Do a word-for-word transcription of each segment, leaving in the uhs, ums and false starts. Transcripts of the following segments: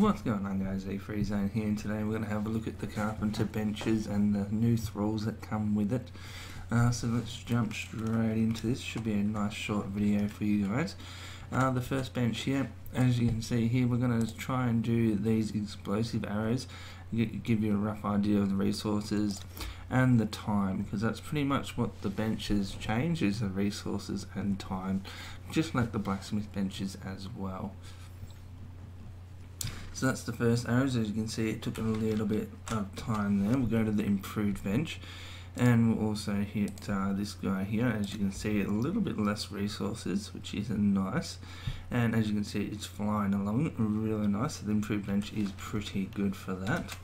What's going on, guys? Z Free Zone here, and today we're going to have a look at the carpenter benches and the new thralls that come with it. Uh, so let's jump straight into this. Should be a nice short video for you guys. Uh, the first bench here, as you can see here, we're going to try and do these explosive arrows, give you a rough idea of the resources and the time, because that's pretty much what the benches change, is the resources and time, just like the blacksmith benches as well. So that's the first arrows. As you can see, it took a little bit of time there. We'll go to the improved bench, and we'll also hit uh, this guy here. As you can see, a little bit less resources, which is nice, and as you can see, it's flying along really nice. The improved bench is pretty good for that.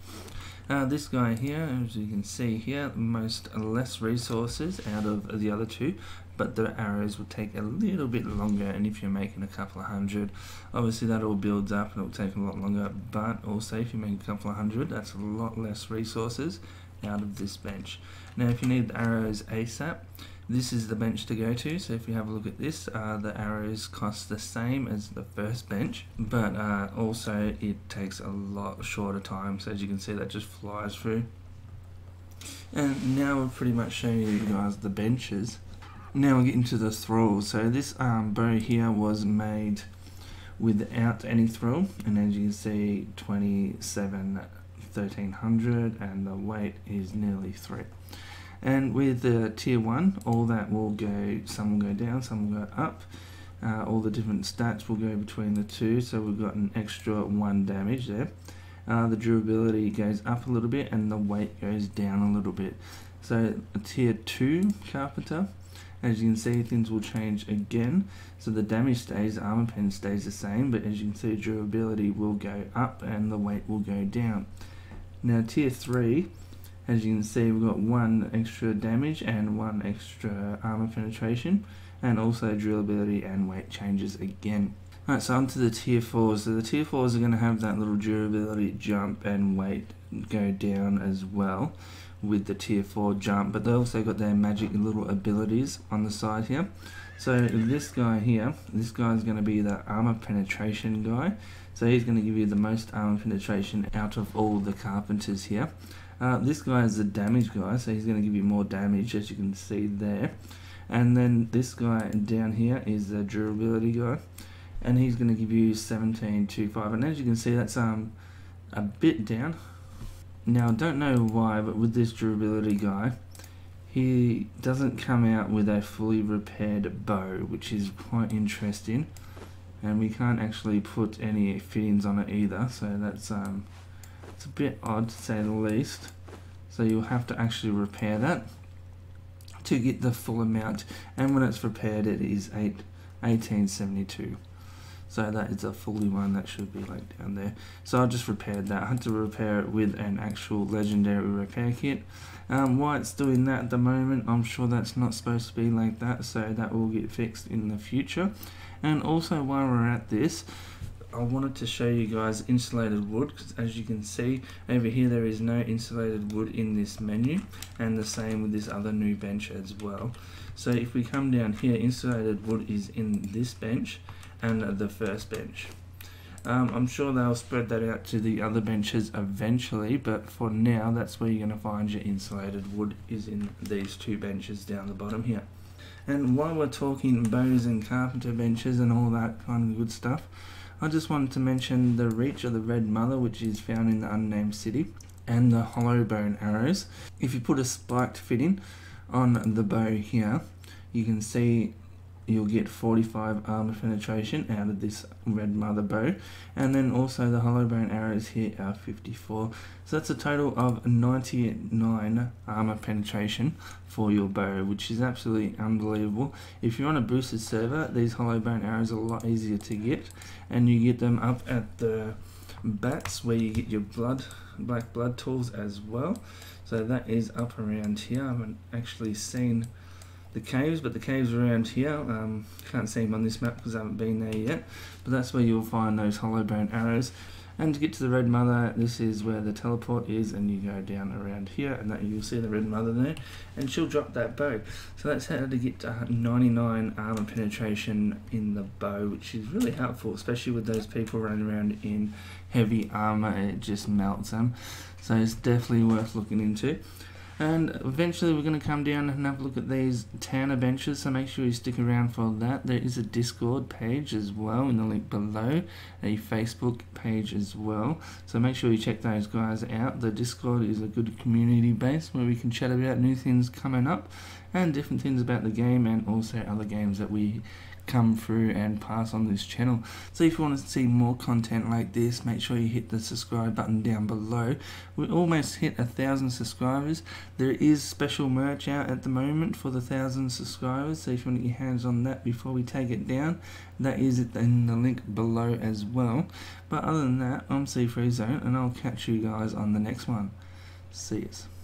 Uh, this guy here, as you can see here, most less resources out of the other two, but the arrows will take a little bit longer, and if you're making a couple of hundred, obviously that all builds up and it'll take a lot longer, but also if you make a couple of hundred, that's a lot less resources out of this bench. Now if you need the arrows ASAP, this is the bench to go to. So if you have a look at this, uh, the arrows cost the same as the first bench, but uh, also it takes a lot shorter time. So as you can see, that just flies through. And now we've pretty much shown you guys the benches. Now we're getting to the thralls. So this um, bow here was made without any thrall, and as you can see, twenty-seven thirteen hundred, and the weight is nearly three. And with the tier one, all that will go, some will go down, some will go up. Uh, all the different stats will go between the two, so we've got an extra one damage there. Uh, the durability goes up a little bit, and the weight goes down a little bit. So a tier two carpenter, as you can see, things will change again. So the damage stays, armor pen stays the same, but as you can see, durability will go up and the weight will go down. Now tier three, as you can see, we've got one extra damage and one extra armor penetration, and also durability and weight changes again. Alright, so on to the tier fours. So the tier fours are going to have that little durability jump and weight go down as well with the tier four jump, but they also got their magic little abilities on the side here. So this guy here, this guy is going to be the armor penetration guy. So he's going to give you the most armor penetration out of all the carpenters here. Uh, this guy is the damage guy, so he's going to give you more damage, as you can see there. And then this guy down here is the durability guy, and he's going to give you seventeen twenty-five. And as you can see, that's um a bit down. Now I don't know why, but with this durability guy, he doesn't come out with a fully repaired bow, which is quite interesting, and we can't actually put any fittings on it either, so that's um, it's a bit odd to say the least. So you'll have to actually repair that to get the full amount, and when it's repaired, it is eighteen seventy-two. So that is a fully one that should be like down there. So I just repaired that. I had to repair it with an actual legendary repair kit. Um, why it's doing that at the moment, I'm sure that's not supposed to be like that, so that will get fixed in the future. And also while we're at this, I wanted to show you guys insulated wood, because as you can see over here, there is no insulated wood in this menu, and the same with this other new bench as well. So if we come down here, insulated wood is in this bench and the first bench. Um, I'm sure they'll spread that out to the other benches eventually, but for now, that's where you're going to find your insulated wood, is in these two benches down the bottom here. And while we're talking bows and carpenter benches and all that kind of good stuff, I just wanted to mention the reach of the red mother, which is found in the unnamed city, and the hollow bone arrows. If you put a spiked fitting on the bow here, you can see you'll get forty-five armor penetration out of this red mother bow, and then also the hollow bone arrows here are fifty-four. So that's a total of ninety-nine armor penetration for your bow, which is absolutely unbelievable. If you're on a boosted server, these hollow bone arrows are a lot easier to get, and you get them up at the bats where you get your blood black blood tools as well. So that is up around here. I haven't actually seen the caves, but the caves are around here. Um, can't see them on this map because I haven't been there yet, but that's where you'll find those hollow bone arrows. And to get to the red mother, this is where the teleport is, and you go down around here, and that you'll see the red mother there, and she'll drop that bow. So that's how to get to ninety-nine armor penetration in the bow, which is really helpful, especially with those people running around in heavy armor. It just melts them, so it's definitely worth looking into. And eventually we're going to come down and have a look at these town adventures, so make sure you stick around for that. There is a Discord page as well in the link below, a Facebook page as well, so make sure you check those guys out. The Discord is a good community base where we can chat about new things coming up and different things about the game, and also other games that we come through and pass on this channel. So if you want to see more content like this, make sure you hit the subscribe button down below. We almost hit a thousand subscribers. There is special merch out at the moment for the thousand subscribers, so if you want to get your hands on that before we take it down, that is in the link below as well. But other than that, I'm Z Free Zone, and I'll catch you guys on the next one. See ya.